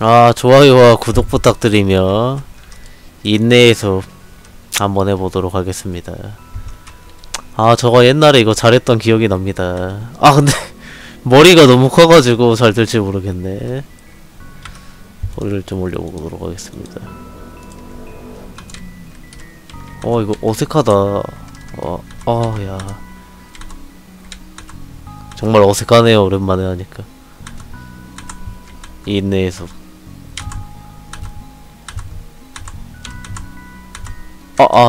아, 좋아요와 구독 부탁드리며 인내의 숲 한번 해보도록 하겠습니다. 아, 저거 옛날에 이거 잘했던 기억이 납니다. 아, 근데 머리가 너무 커가지고 잘 될지 모르겠네. 머리를 좀 올려보도록 하겠습니다. 어, 이거 어색하다. 야. 정말 어색하네요, 오랜만에 하니까. 인내의 숲.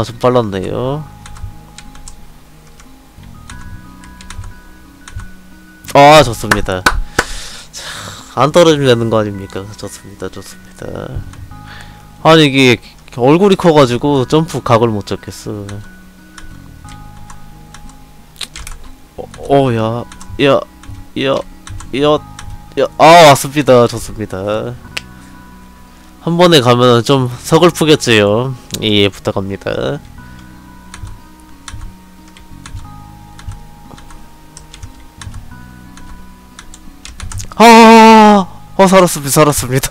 좀 빨랐네요. 아, 좋습니다. 안 떨어지면 되는 거 아닙니까? 좋습니다, 좋습니다. 아니, 이게 얼굴이 커가지고 점프 각을 못 잡겠어. 아, 왔습니다. 좋습니다. 한 번에 가면은 좀 서글프겠지요. 예, 부탁합니다. 살았습니다, 살았습니다.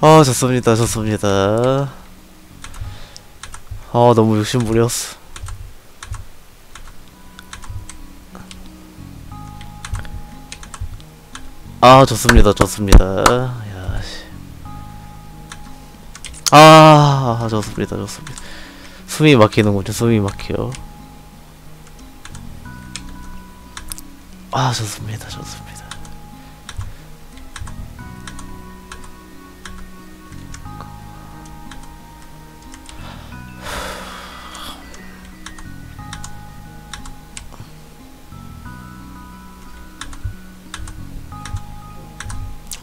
아, 좋습니다, 좋습니다. 아, 너무 욕심부렸어. 아, 좋습니다, 좋습니다. 야, 씨. 아, 좋습니다, 좋습니다. 숨이 막히는군요, 숨이 막혀. 아, 좋습니다, 좋습니다.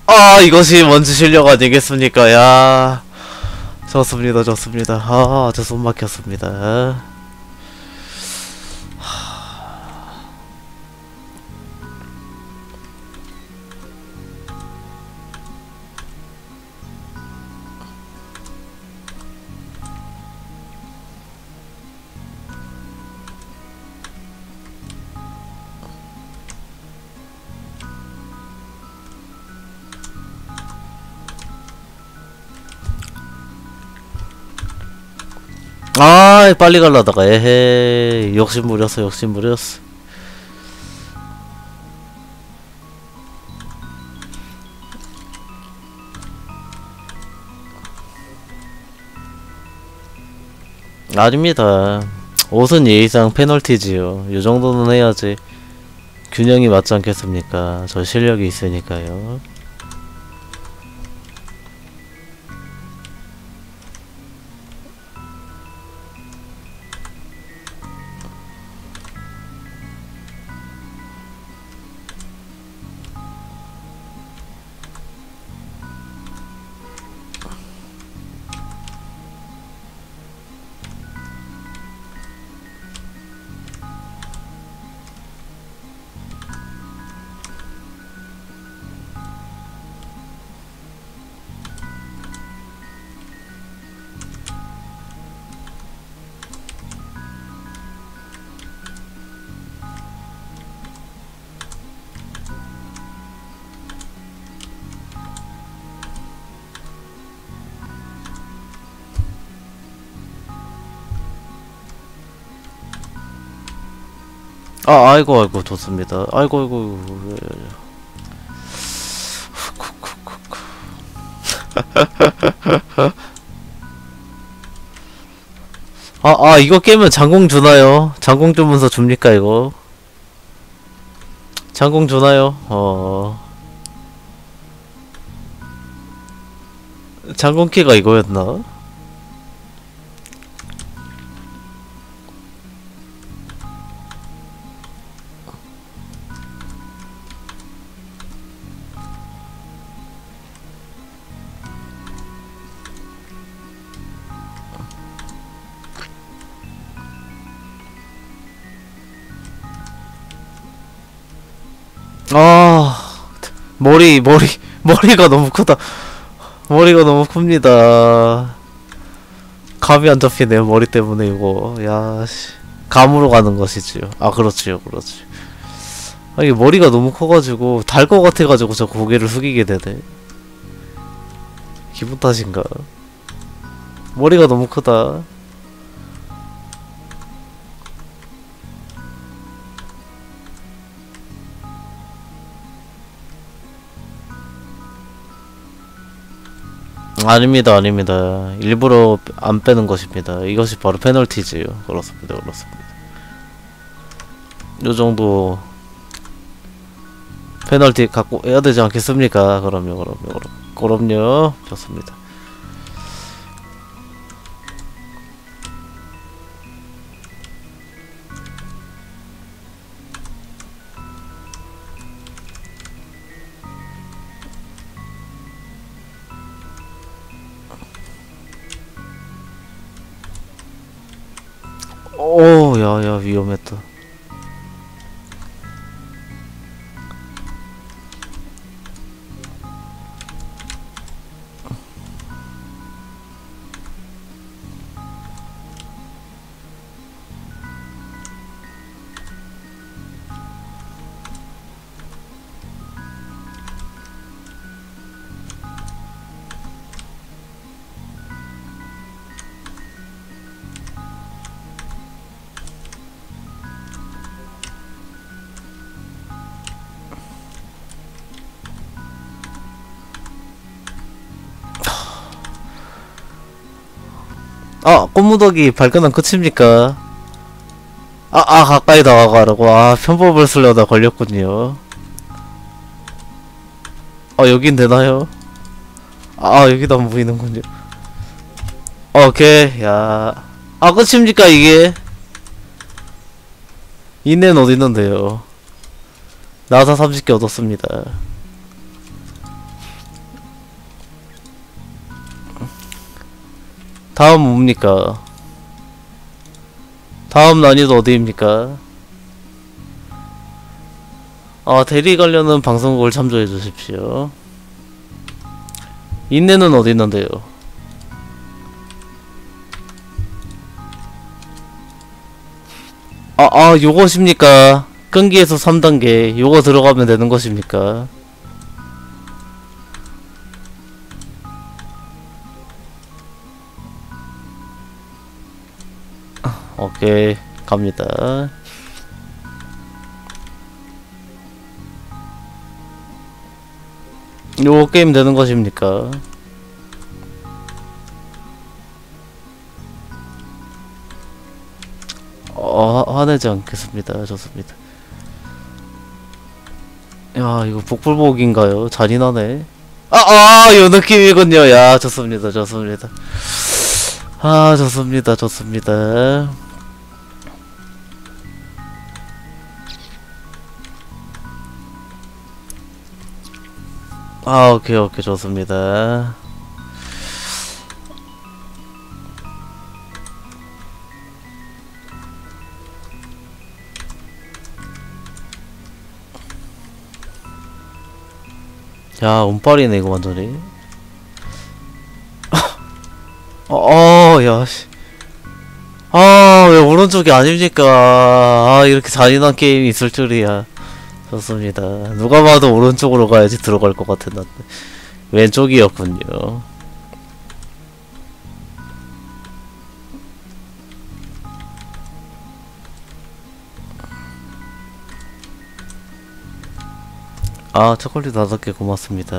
아, 이것이 먼지 실력 아니겠습니까? 야, 좋습니다, 좋습니다. 아, 저 손 막혔습니다. 아, 빨리 갈라다가 에헤이, 욕심부렸어, 욕심부렸어. 아닙니다. 옷은 예의상 페널티지요. 요정도는 해야지 균형이 맞지 않겠습니까? 저 실력이 있으니까요. 아, 아이고, 아이고, 좋습니다. 아이고, 아이고. 이거 깨면 장공 주나요? 장공 주면서 줍니까, 이거? 장공 주나요? 장공키가 이거였나? 머리가 너무 크다. 머리가 너무 큽니다. 감이 안 잡히네요, 머리 때문에 이거. 야, 씨. 감으로 가는 것이지요. 아, 그렇지요, 그렇지. 아, 이게 머리가 너무 커가지고, 달 것 같아가지고 저 고개를 숙이게 되네. 기분 탓인가? 머리가 너무 크다. 아닙니다, 아닙니다. 일부러 안 빼는 것입니다. 이것이 바로 페널티지요. 그렇습니다, 그렇습니다. 요 정도 페널티 갖고 해야 되지 않겠습니까? 그럼요, 그럼요, 그럼요. 좋습니다. 오, 야야, 위험했다. 아, 꽃무더기 발끈한 끝입니까? 아, 가까이 다가가라고. 아, 편법을 쓰려다 걸렸군요. 아, 여긴 되나요? 아, 여기도 안 보이는군요. 오케이, 야. 아, 끝입니까, 이게? 인내는 어디 있는데요? 나사 30개 얻었습니다. 다음 뭡니까? 다음 난이도 어디입니까? 아, 대리 관련은 방송국을 참조해 주십시오. 인내는 어디 있는데요? 아, 요것입니까? 끈기에서 3단계. 요거 들어가면 되는 것입니까? 오케이, 갑니다. 요거 게임 되는 것입니까? 화내지 않겠습니다. 좋습니다. 야, 이거 복불복인가요? 잔인하네. 요 느낌이군요. 야, 좋습니다, 좋습니다. 아, 좋습니다, 좋습니다. 아, 오케이, 오케이, 좋습니다. 야, 운빨이네, 이거 완전히. 야, 씨. 아, 왜 오른쪽이 아닙니까? 아, 이렇게 잔인한 게임이 있을 줄이야. 좋습니다. 누가 봐도 오른쪽으로 가야지 들어갈 것 같았는데 왼쪽이었군요. 아, 초콜릿 5개 고맙습니다.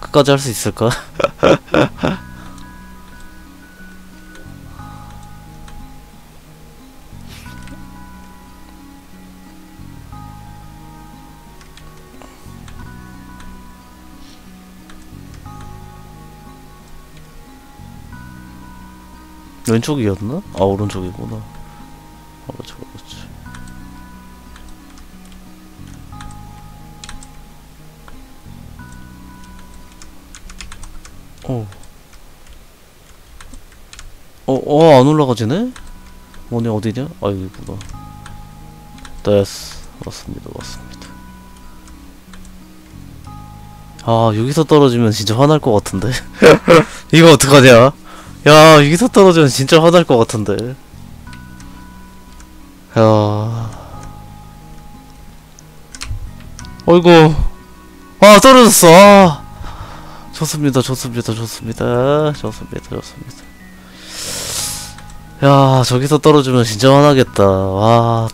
끝까지 할 수 있을까? 왼쪽이었나? 아, 오른쪽이구나. 그렇죠, 그렇죠. 안 올라가지네? 뭐냐, 어디냐? 아, 여기구나. 됐어. 맞습니다, 맞습니다. 아, 여기서 떨어지면 진짜 화날 것 같은데. 이거 어떡하냐? 야, 여기서 떨어지면 진짜 화날 것 같은데. 야. 어이구. 아, 떨어졌어. 아. 좋습니다, 좋습니다, 좋습니다. 좋습니다, 좋습니다. 야, 저기서 떨어지면 진짜 화나겠다. 와,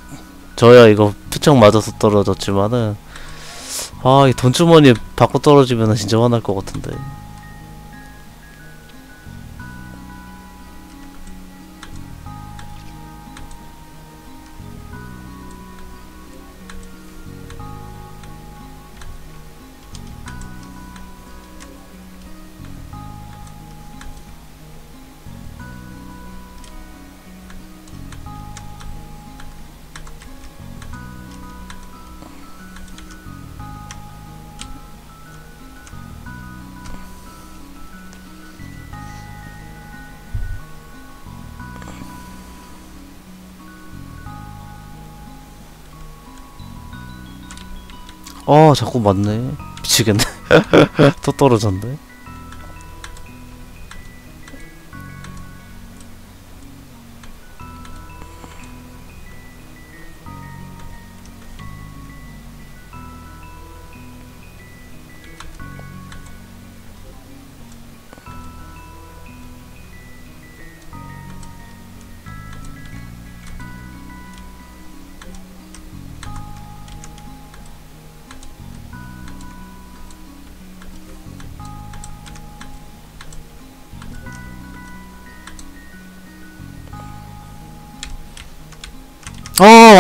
저야 이거 투척 맞아서 떨어졌지만은, 아, 이 돈주머니 받고 떨어지면 진짜 화날 것 같은데. 아, 자꾸 맞네. 미치겠네. 또 떨어졌네.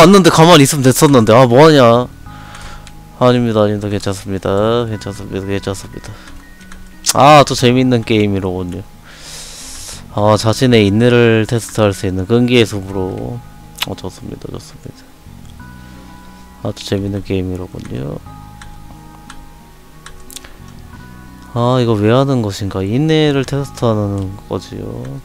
왔는데 가만히 있으면 됐었는데. 아, 뭐하냐. 아닙니다, 아닙니다. 괜찮습니다, 괜찮습니다, 괜찮습니다. 아, 또 재밌는 게임이로군요. 아, 자신의 인내를 테스트할 수 있는 끈기의 숲으로. 어, 좋습니다, 좋습니다. 아주 재밌는 게임이로군요. 아, 이거 왜 하는 것인가. 인내를 테스트하는 거지요.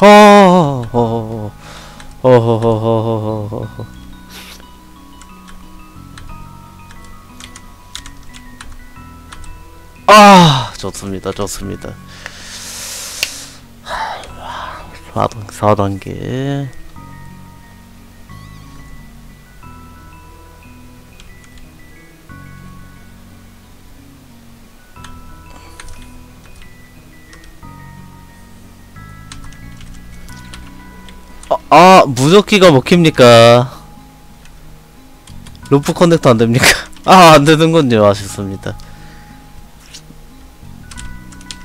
어허허허허허허허허. 아, 좋습니다, 좋습니다. 4단계. 아, 무적기가 먹힙니까? 로프 커넥터 안됩니까? 아, 안되는군요. 아쉽습니다.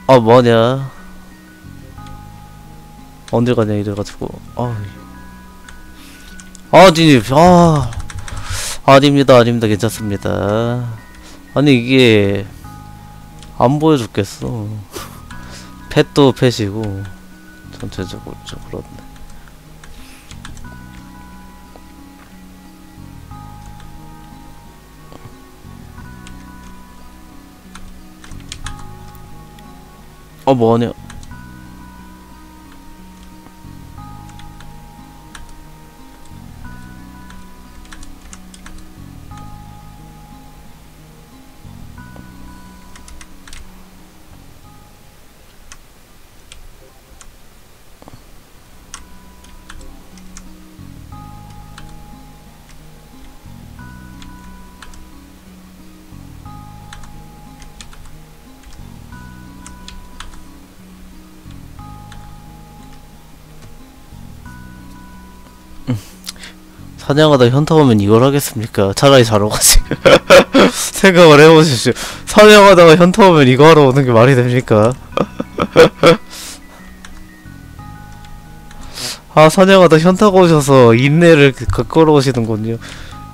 아, 뭐냐, 언제 가냐 이래가지고. 아, 아니, 아, 아닙니다, 아닙니다. 괜찮습니다. 아니, 이게 안 보여줬겠어. 펫도 펫이고 전체적으로 좀 그렇네. 어, 뭐하냐. 사냥하다 현타 오면 이걸 하겠습니까? 차라리 자러 가지. 생각을 해보십시오. 사냥하다가 현타 오면 이거 하러 오는 게 말이 됩니까? 아, 사냥하다 현타가 오셔서 인내를 걸어 오시는군요.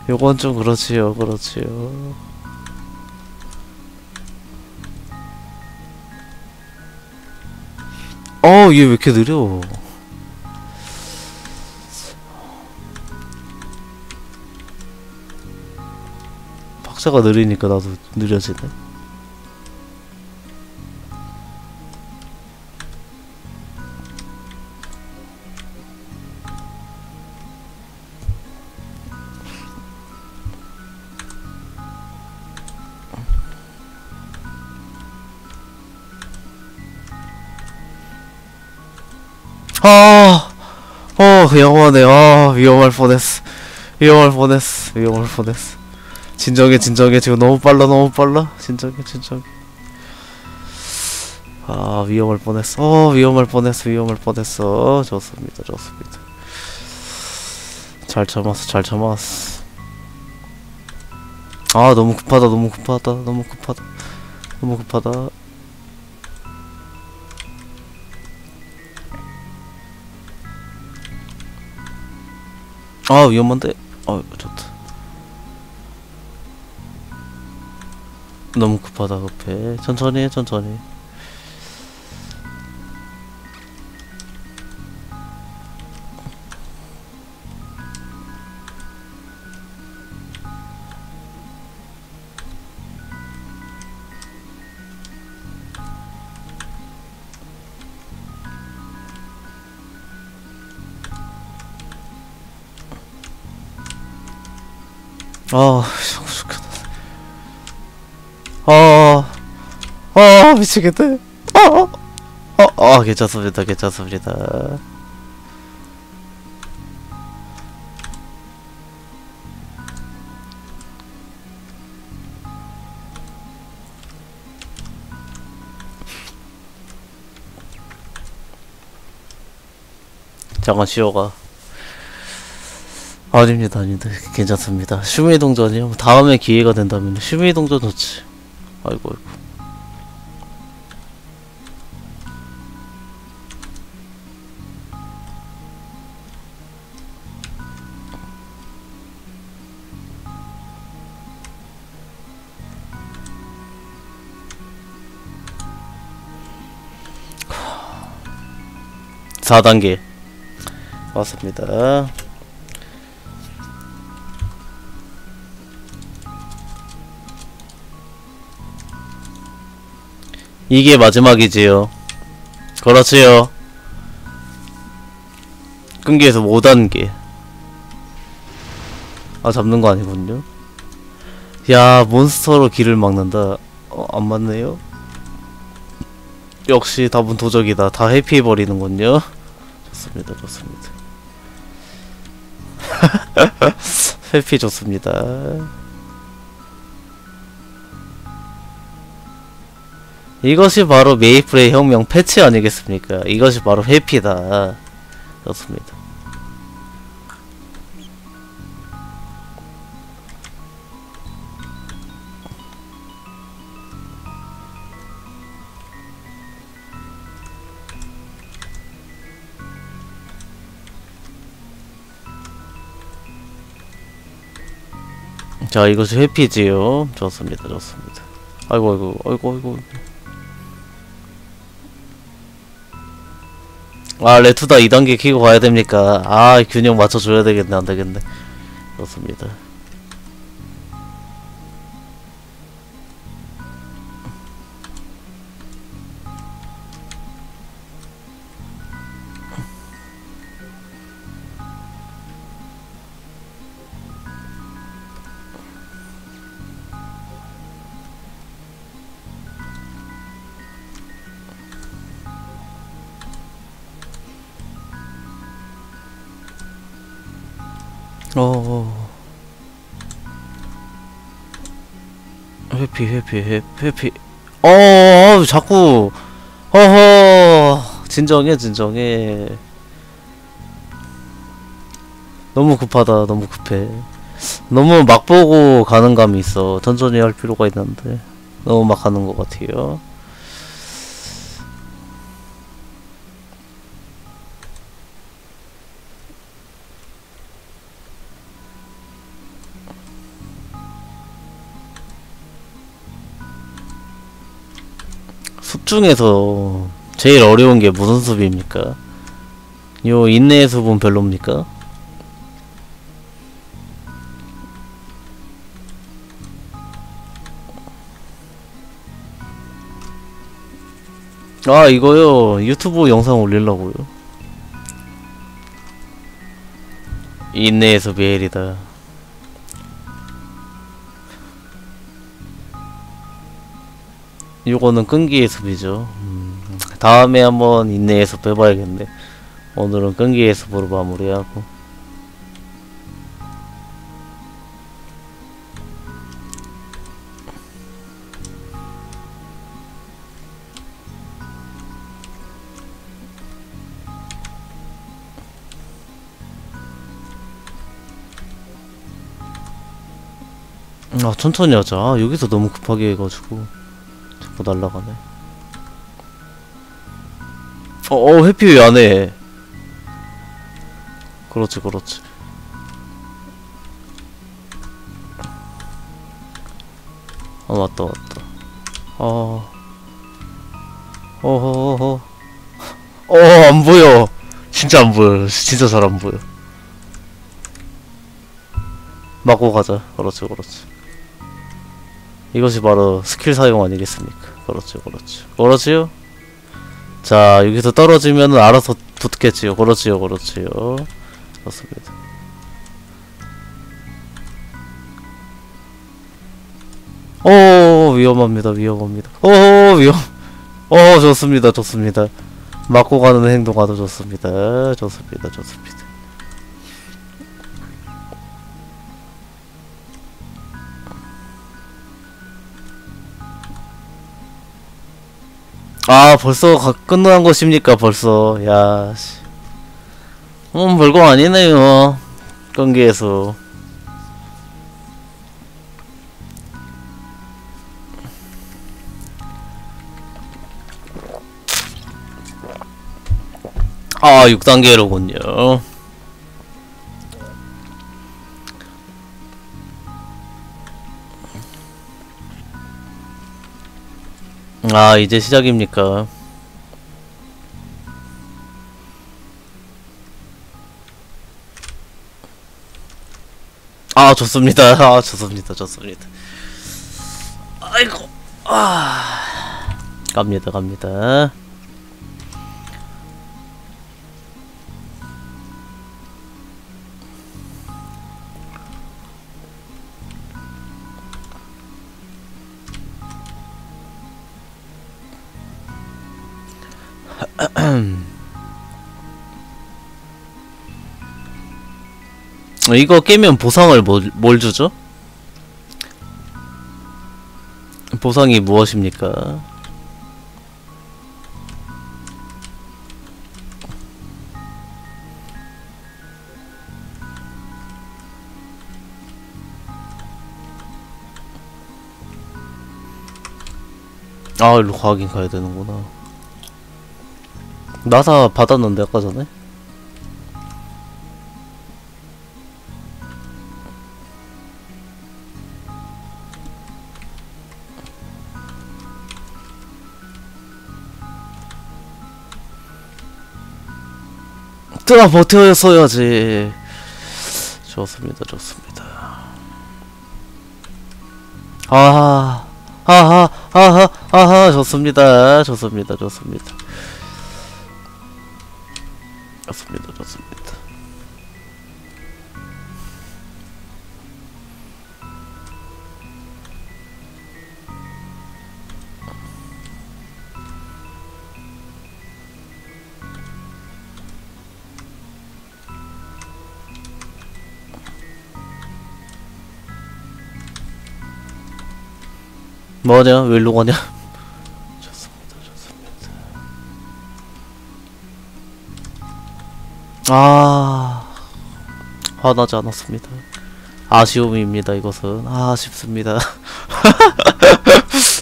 요건 좀 그렇지요, 그렇지요. 어, 얘 왜 이렇게 느려? 박자가 느리니까 나도 느려지네. 아, 영원해. 아, 위험할 뻔했어. 위험할 뻔했어. 위험할 뻔했어. 진정해, 진정해. 지금 너무 빨라, 너무 빨라. 진정해, 진정해. 아, 위험할 뻔했어. 위험할 뻔했어. 위험할 뻔했어. 좋습니다, 좋습니다. 잘 참았어, 잘 참았어. 아, 너무 급하다, 너무 급하다, 너무 급하다, 너무 급하다. 아, 위험한데? 아, 좋다. 너무 급하다, 급해. 천천히 해, 천천히. 자꾸 죽겠다. 미치겠다. 괜찮습니다, 괜찮습니다. 잠깐 쉬어가. 아닙니다, 아닙니다. 괜찮습니다. 슈메이 동전이요? 다음에 기회가 된다면 슈메이 동전 좋지. 아이고, 아이고. 하... 4단계. 맞습니다. 이게 마지막이지요. 그렇지요. 끈기에서 5단계. 아, 잡는 거 아니군요. 야, 몬스터로 길을 막는다. 안 맞네요. 역시 답은 도적이다. 다 회피해버리는군요. 좋습니다, 좋습니다. 회피 좋습니다. 이것이 바로 메이플의 혁명 패치 아니겠습니까? 이것이 바로 회피다. 그렇습니다. 자, 이것이 회피지요. 좋습니다, 좋습니다. 아이고, 아이고, 아이고, 아이고. 아, 레투다 2단계 키고 가야 됩니까? 아, 균형 맞춰줘야 되겠네, 안 되겠네. 그렇습니다. 회피. 자꾸. 진정해, 진정해. 너무 급하다. 너무 급해. 너무 막 보고 가는 감이 있어. 천천히 할 필요가 있는데 너무 막 가는 것 같아요. 숲 중에서 제일 어려운 게 무슨 숲입니까? 요 인내의 숲은 별로입니까? 아, 이거요. 유튜브 영상 올리려고요. 인내에서 메일이다. 요거는 끈기의 숲이죠. 다음에 한번 인내의 숲 해봐야겠네. 오늘은 끈기의 숲으로 마무리하고. 아, 천천히 하자. 아, 여기서 너무 급하게 해가지고 자꾸 날라가네. 회피 왜 안해? 그렇지, 그렇지. 아, 맞다, 맞다. 안보여. 진짜 안보여. 진짜 잘 안보여. 막고 가자. 그렇지, 그렇지. 이것이 바로 스킬 사용 아니겠습니까? 그렇죠, 그렇죠. 그렇지요? 자, 여기서 떨어지면은 알아서 붙겠지요. 그렇지요, 그렇지요. 그렇습니다. 위험합니다, 위험합니다. 좋습니다, 좋습니다. 막고 가는 행동 아주 좋습니다. 좋습니다, 좋습니다. 아, 벌써 끝난 것입니까? 벌써. 야, 씨. 별거 아니네요. 경기에서. 아, 6단계로군요. 아, 이제 시작입니까? 아, 좋습니다. 아, 좋습니다. 좋습니다. 아이고. 아. 갑니다. 갑니다. 이거 깨면 보상을 뭘 주죠? 보상이 무엇입니까? 아, 일로 가긴 가야 되는구나. 나사 받았는데 아까 전에? 뜨아, 버텨서야지. 좋습니다, 좋습니다. 아하, 좋습니다, 좋습니다, 좋습니다. 좋습니다, 좋습니다. 뭐냐? 왜 일로 가냐? 좋습니다, 좋습니다. 아, 화나지 않았습니다. 아쉬움입니다. 이것은 아쉽습니다.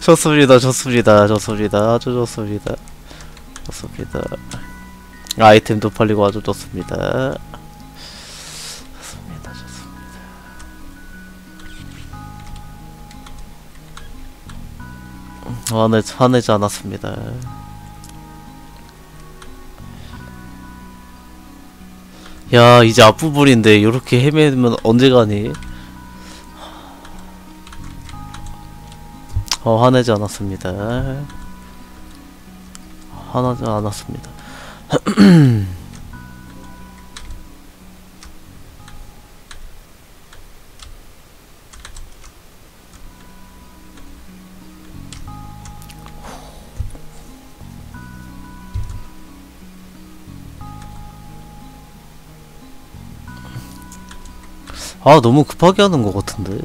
좋습니다. 좋습니다. 좋습니다. 아주 좋습니다. 좋습니다. 아이템도 팔리고 아주 좋습니다. 좋습니다. 좋습니다. 화내지 않았습니다. 야, 이제 앞부분인데 이렇게 헤매면 언제 가니? 화내지 않았습니다. 화나지 않았습니다. 아, 너무 급하게 하는 것 같은데?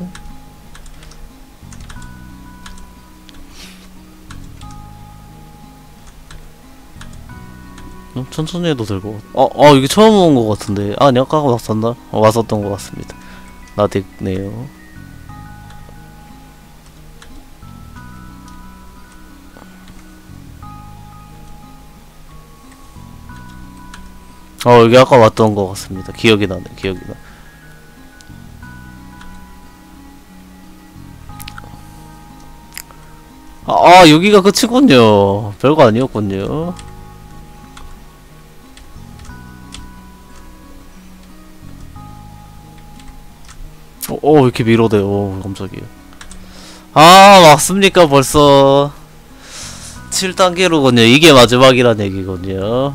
천천히 해도 될 것 같아. 이게 처음 온 것 같은데. 아니, 아까 왔었나? 왔었던 것 같습니다. 나딕네요. 여기 아까 왔던 것 같습니다. 기억이 나네, 기억이 나. 여기가 끝이군요. 별거 아니었군요. 왜 이렇게 밀어대. 깜짝이야. 맞습니까? 벌써 7단계로군요. 이게 마지막이란 얘기군요.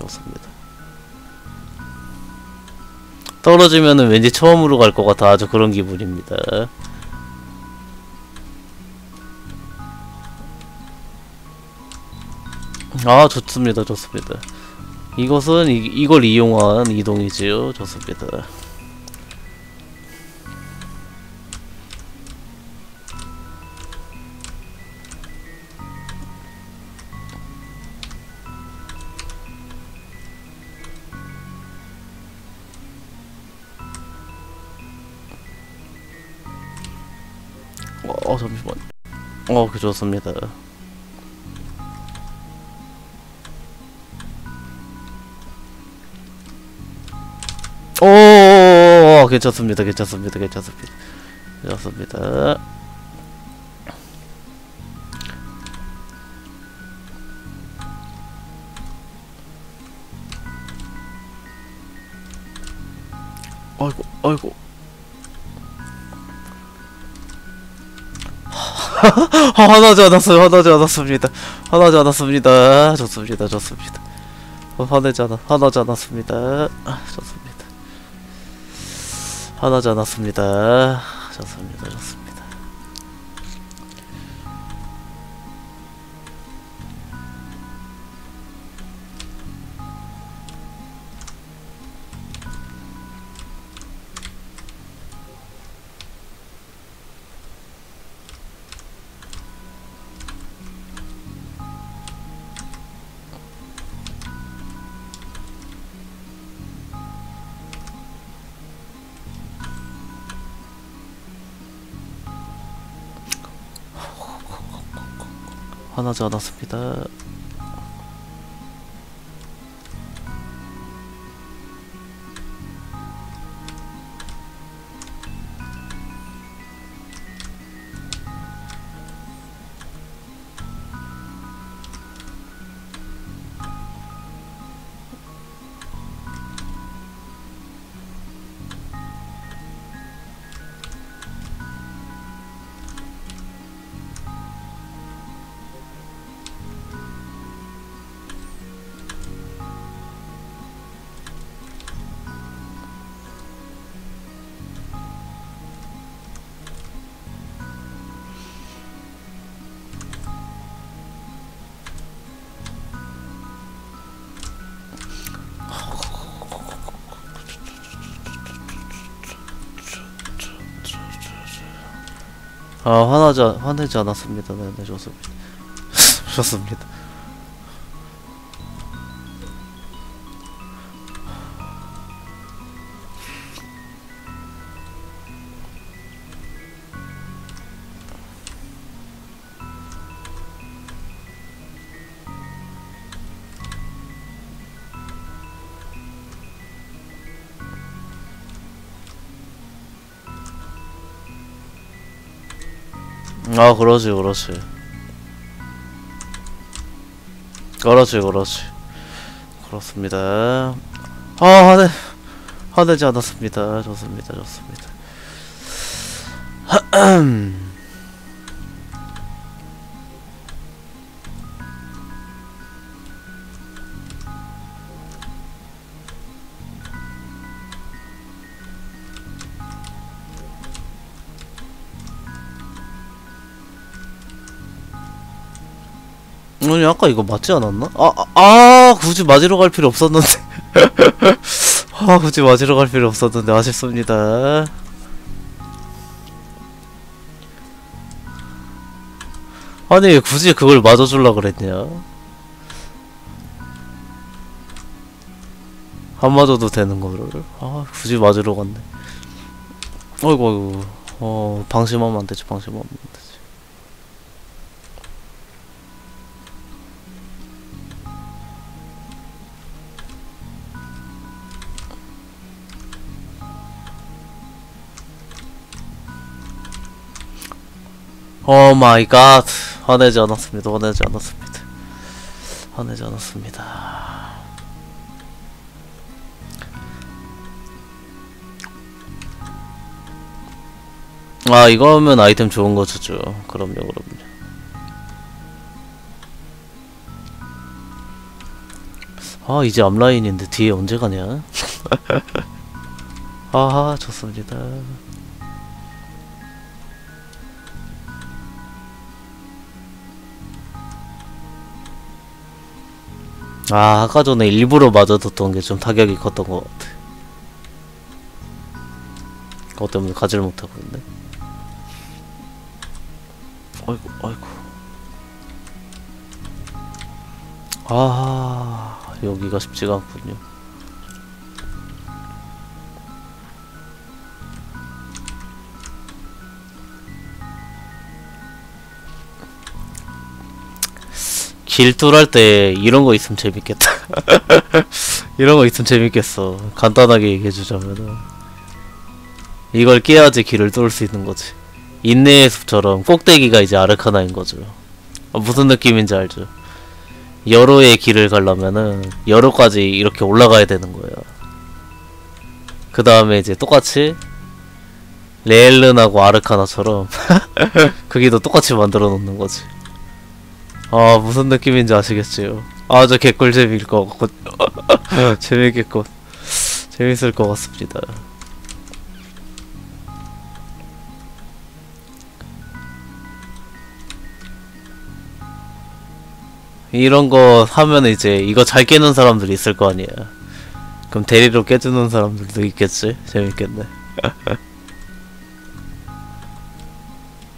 좋습니다. 떨어지면은 왠지 처음으로 갈 것 같아. 아주 그런 기분입니다. 좋습니다. 좋습니다. 이것은 이걸 이용한 이동이지요. 좋습니다. 잠시만요. 그 좋습니다. 괜찮습니다. 괜찮습니다. 괜찮습니다. 좋습니다. 아이고, 아이고. 화나지 않았어요. 화나지 않았습니다. 화나지 않았습니다. 좋습니다. 좋습니다. 화나지 않았습니다. 좋습니다. 화나지 않았습니다. 좋습니다. 좋습니다. 화나지 않았습니다. 화내지 않았습니다. 네, 좋습니다. 좋습니다. 아 그러지 그러지 그러지 그러지 그렇습니다. 아 화내지 않았습니다. 좋습니다 좋습니다. 아니 아까 이거 맞지 않았나? 굳이 맞으러 갈 필요 없었는데. 아 굳이 맞으러 갈 필요 없었는데 아쉽습니다. 아니 굳이 그걸 맞아주려 그랬냐? 안 맞아도 되는 거를. 아 굳이 맞으러 갔네. 어이구 어이구. 방심하면 안 되지 방심하면 안 되지. 오 마이 갓. 화내지 않았습니다. 화내지 않았습니다. 화내지 않았습니다. 아 이거 하면 아이템 좋은 거 주죠. 그럼요 그럼요. 아 이제 앞라인인데 뒤에 언제 가냐. 아하 좋습니다. 아, 아까 전에 일부러 맞아뒀던 게 좀 타격이 컸던 것 같아. 그것 때문에 가지를 못하고 있네. 아이고, 아이고. 아, 여기가 쉽지가 않군요. 길툴할 때 이런 거 있으면 재밌겠다. 이런 거 있으면 재밌겠어. 간단하게 얘기해주자면은 이걸 깨야지 길을 뚫을 수 있는 거지. 인내의 숲처럼 꼭대기가 이제 아르카나인 거죠. 아, 무슨 느낌인지 알죠? 여로의 길을 가려면은 여로까지 이렇게 올라가야 되는 거야. 그 다음에 이제 똑같이 레일른하고 아르카나처럼 거기도 똑같이 만들어 놓는 거지. 아 무슨 느낌인지 아시겠지요? 아 저 개꿀잼일 것 같고 재밌겠군. 재밌을 것 같습니다. 이런 거 하면 이제 이거 잘 깨는 사람들이 있을 거 아니야. 그럼 대리로 깨주는 사람들도 있겠지? 재밌겠네.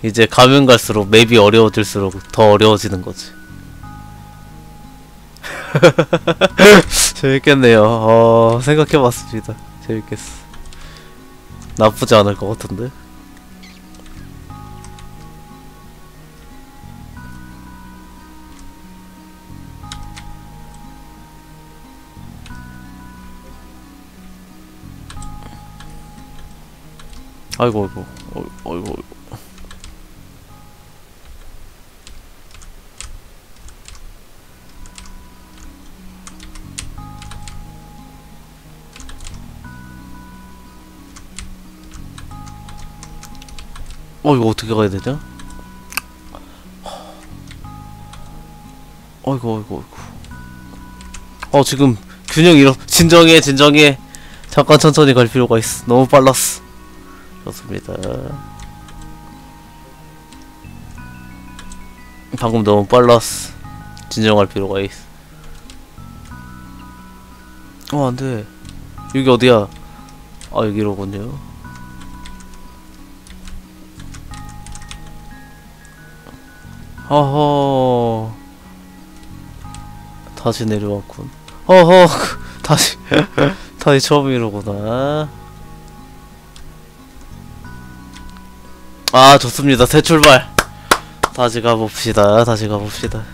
이제 가면 갈수록 맵이 어려워질수록 더 어려워지는 거지. 재밌겠네요. 생각해봤습니다. 재밌겠어. 나쁘지 않을 것 같은데. 아이고 아이고 아이고 아이고. 이거 어떻게 가야 되냐? 어이구, 어이구, 어이구. 지금 균형 잃어. 진정해, 진정해. 잠깐 천천히 갈 필요가 있어. 너무 빨랐어. 좋습니다. 방금 너무 빨랐어. 진정할 필요가 있어. 안 돼. 여기 어디야? 아, 여기로군요. 어허 다시 내려왔군. 어허 다시 다시 처음이로구나. 아 좋습니다. 새 출발. 다시 가봅시다. 다시 가봅시다.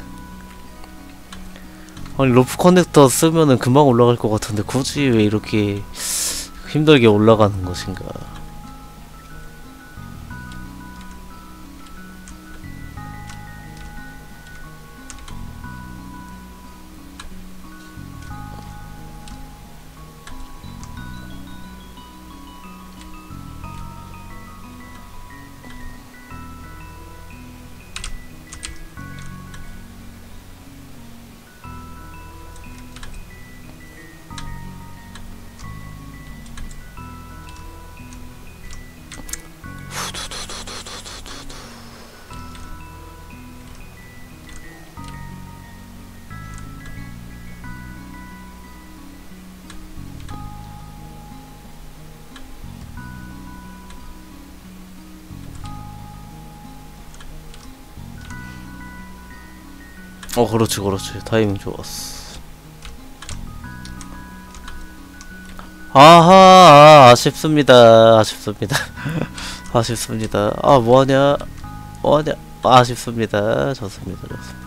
아니 로프 커넥터 쓰면은 금방 올라갈 것 같은데 굳이 왜 이렇게 힘들게 올라가는 것인가. 그렇지 그렇지. 타이밍 좋았어. 아하, 아쉽습니다. 아쉽습니다. 아쉽습니다. 아 뭐하냐 뭐하냐. 아쉽습니다. 좋습니다 좋습니다.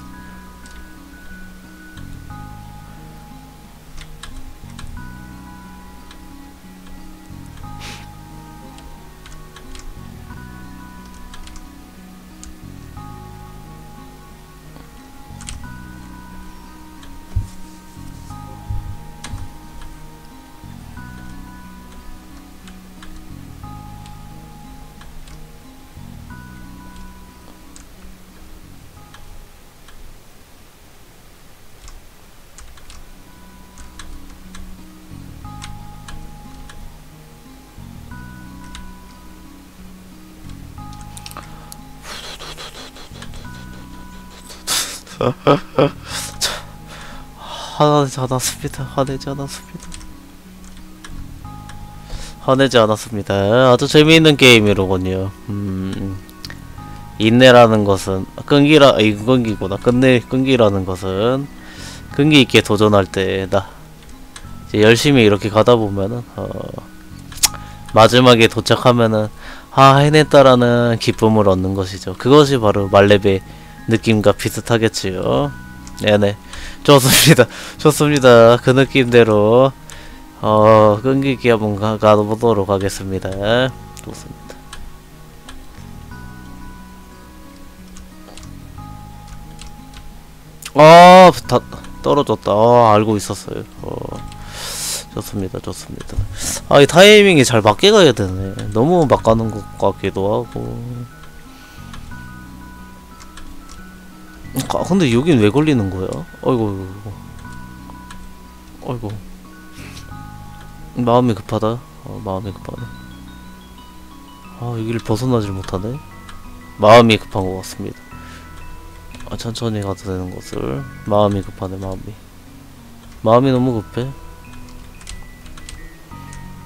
화내지 않았습니다. 화내지 않았습니다. 화내지 않았습니다. 아주 재미있는 게임이로군요. 인내라는 것은 끈기라는 것은 끈기 있게 도전할 때다. 이제 열심히 이렇게 가다 보면은 마지막에 도착하면은 아 해냈다라는 기쁨을 얻는 것이죠. 그것이 바로 말렙의 느낌과 비슷하겠지요. 네네 좋습니다 좋습니다. 그 느낌대로 끈기기 한번 가보도록 하겠습니다. 좋습니다. 다 떨어졌다. 알고 있었어요. 좋습니다 좋습니다. 이 타이밍이 잘 맞게 가야 되네. 너무 막 가는 것 같기도 하고. 아 근데 여긴 왜 걸리는 거야? 어이구 어이구 마음이 급하다. 마음이 급하네. 여기를 벗어나질 못하네. 마음이 급한 것 같습니다. 천천히 가도 되는 것을. 마음이 급하네. 마음이 너무 급해.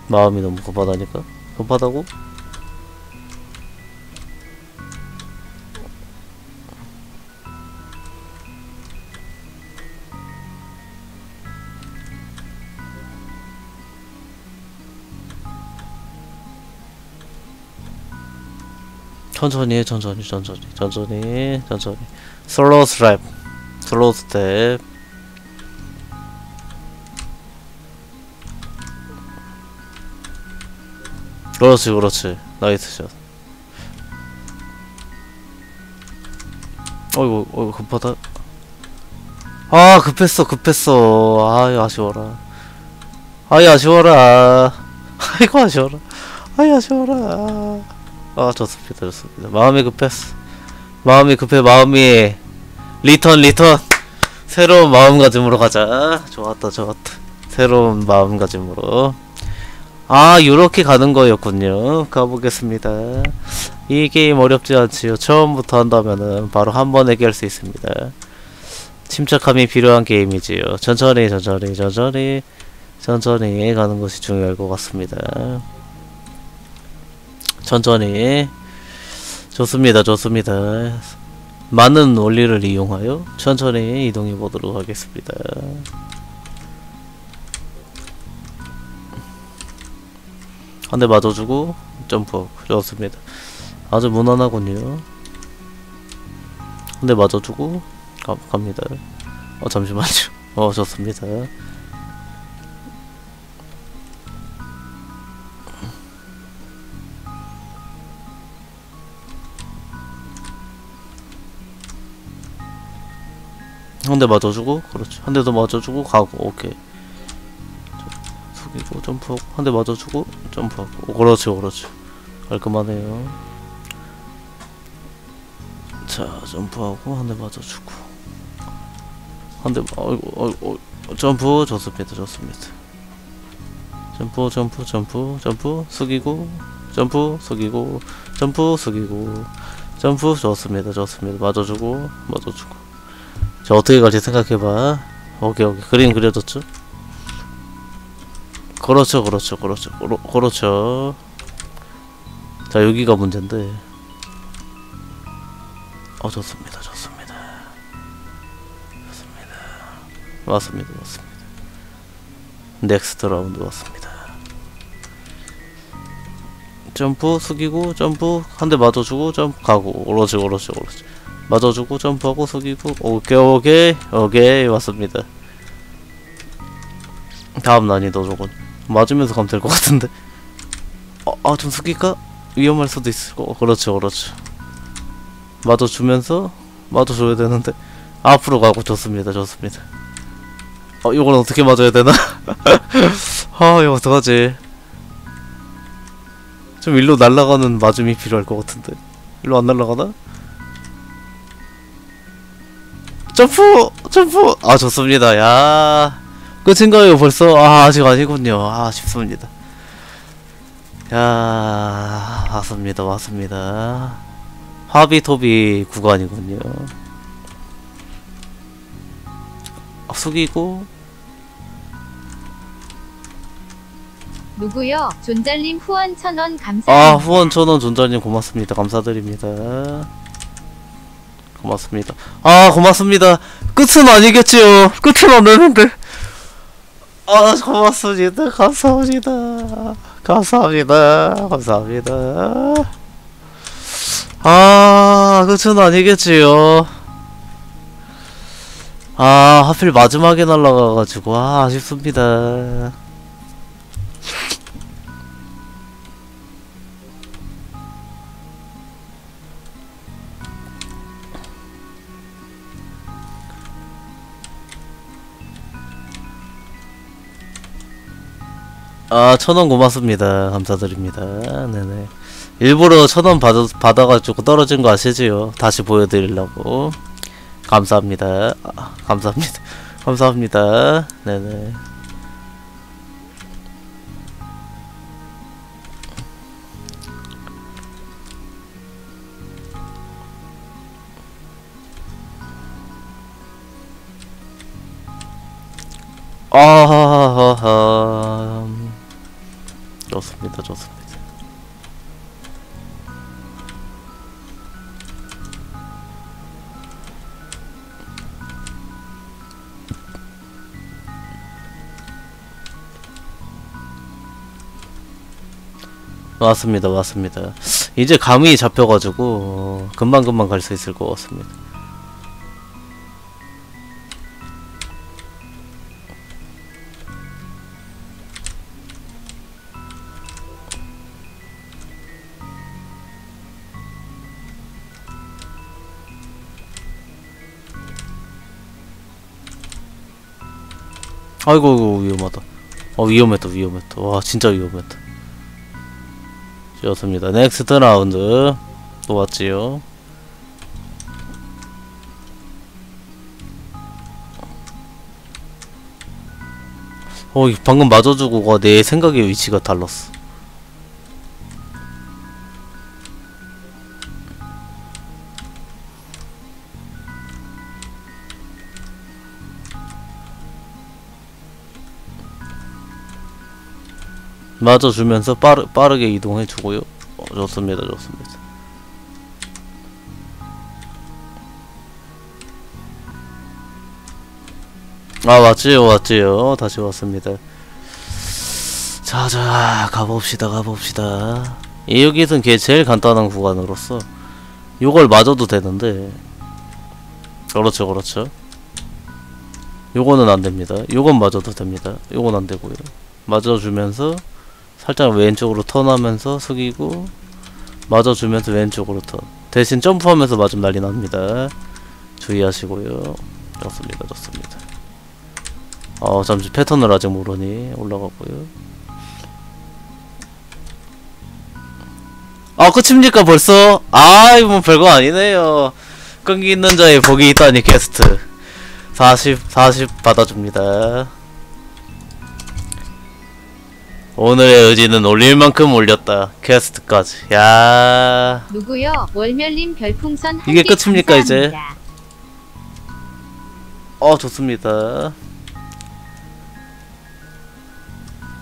마음이 너무 급하다니까. 급하다고? 천천히 해, 천천히. 슬로우 스텝, 슬로우 스텝. 그렇지, 그렇지. 나이스 샷. 어이구, 급하다. 급했어. 아이, 아쉬워라. 아이고, 아쉬워라. 좋습니다 좋습니다. 마음이 급했어. 마음이 급해. 마음이 리턴 새로운 마음가짐으로 가자. 좋았다. 새로운 마음가짐으로. 요렇게 가는 거였군요. 가보겠습니다. 이 게임 어렵지 않지요. 처음부터 한다면은 바로 한 번에 깰 수 있습니다. 침착함이 필요한 게임이지요. 천천히 가는 것이 중요할 것 같습니다. 천천히. 좋습니다. 많은 원리를 이용하여 천천히 이동해 보도록 하겠습니다. 한 대 맞아주고 점프. 좋습니다. 아주 무난하군요. 한 대 맞아주고 갑니다. 잠시만요. 좋습니다. 한 대 맞아주고, 그렇지. 한 대 더 맞아주고, 가고, 오케이. 숙이고, 점프하고, 한 대 맞아주고, 점프하고. 그렇지. 깔끔하네요. 자, 점프하고, 한 대 맞아주고. 어이구. 점프, 좋습니다. 점프, 숙이고, 점프, 숙이고. 점프, 좋습니다. 맞아주고. 자, 어떻게 갈지 생각해봐. 오케이. 그림 그려졌죠? 그렇죠. 자, 여기가 문제인데. 좋습니다. 맞습니다. 맞습니다. 넥스트 라운드 맞습니다. 점프 숙이고 점프 한 대 맞아주고 점프 가고 오로지 오로지 오로지 맞아주고 점프하고 숙이고 오케이 오케이 오케이 맞습니다. 다음 난이도 저건 맞으면서 가면 될 것 같은데 아 좀 숙일까? 위험할 수도 있을 거 그렇지 그렇지 맞아주면서 맞아줘야 되는데 앞으로 가고 좋습니다 좋습니다. 이건 어떻게 맞아야 되나? 아 이거 어떡하지? 좀 일로 날아가는 맞음이 필요할 것 같은데 일로 안 날아가나? 점프! 점프! 아 좋습니다. 야 끝인가요 벌써? 아 아직 아니군요. 아 아쉽습니다. 야 맞습니다 맞습니다. 하비토비 구간이군요. 숙이고 누구요? 존잘님 후원 1000원 감사합니다. 아 후원 1000원 존잘님 고맙습니다. 감사드립니다. 고맙습니다. 아 고맙습니다. 끝은 아니겠지요. 끝은 안 되는데. 아 고맙습니다. 감사합니다. 감사합니다. 감사합니다. 아 끝은 아니겠지요. 아 하필 마지막에 날라가가지고 아 아쉽습니다. 아 1000원 고맙습니다. 감사드립니다. 네네 일부러 1000원 받아가지고 떨어진 거 아시지요? 다시 보여드리려고. 감사합니다. 아, 감사합니다. 감사합니다. 네네. 아하하하. 좋습니다. 좋습니다. 맞습니다, 맞습니다. 이제 감이 잡혀가지고 금방금방 갈 수 있을 것 같습니다. 아이고, 아이고 위험하다. 위험했다, 위험했다. 와, 진짜 위험했다. 좋습니다. 넥스트 라운드 또 왔지요. 방금 맞아주고가 내 생각의 위치가 달랐어. 맞아주면서 빠르게 이동해주고요. 좋습니다. 좋습니다. 아 왔지요. 왔지요. 다시 왔습니다. 자자 가봅시다. 가봅시다. 여기선 걔 제일 간단한 구간으로서 요걸 맞아도 되는데 그렇죠. 그렇죠. 요거는 안됩니다. 요건 맞아도 됩니다. 요건 안되고요. 맞아주면서 살짝 왼쪽으로 턴하면서 숙이고 맞아주면서 왼쪽으로 턴 대신 점프하면서 맞으면 난리 납니다. 주의하시고요. 좋습니다. 좋습니다. 잠시 패턴을 아직 모르니 올라가고요. 끝입니까 벌써? 아이 뭐 별거 아니네요. 끈기 있는 자의 복이 있다니 퀘스트 40 받아줍니다. 오늘의 의지는 올릴 만큼 올렸다. 퀘스트까지. 야. 누구요? 월멸님 별풍선 한 개. 이게 끝입니까 감사합니다. 이제? 좋습니다.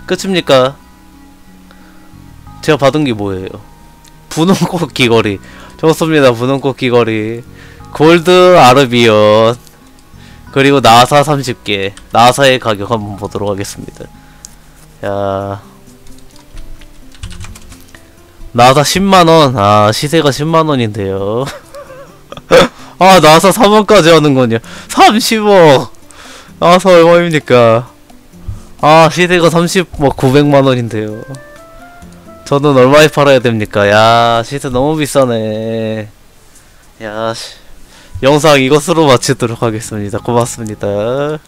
끝입니까? 제가 받은 게 뭐예요? 분홍꽃 귀걸이. 좋습니다. 분홍꽃 귀걸이. 골드 아르비온. 그리고 나사 30개. 나사의 가격 한번 보도록 하겠습니다. 야, 나사 10만원. 아, 시세가 10만원인데요 아, 나사 3원까지 하는군요. 30억. 나사 얼마입니까? 아, 시세가 30억 900만원인데요 저는 얼마에 팔아야 됩니까? 야, 시세 너무 비싸네. 야, 영상 이것으로 마치도록 하겠습니다. 고맙습니다.